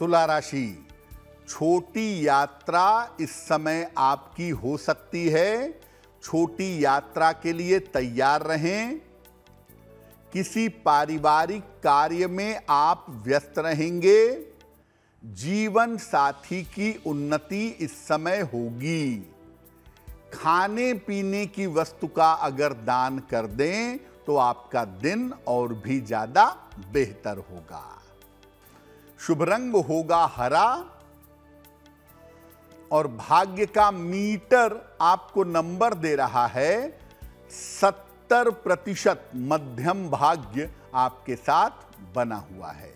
तुला राशि, छोटी यात्रा इस समय आपकी हो सकती है। छोटी यात्रा के लिए तैयार रहें। किसी पारिवारिक कार्य में आप व्यस्त रहेंगे। जीवन साथी की उन्नति इस समय होगी। खाने पीने की वस्तु का अगर दान कर दें तो आपका दिन और भी ज्यादा बेहतर होगा। शुभ रंग होगा हरा और भाग्य का मीटर आपको नंबर दे रहा है 70%। मध्यम भाग्य आपके साथ बना हुआ है।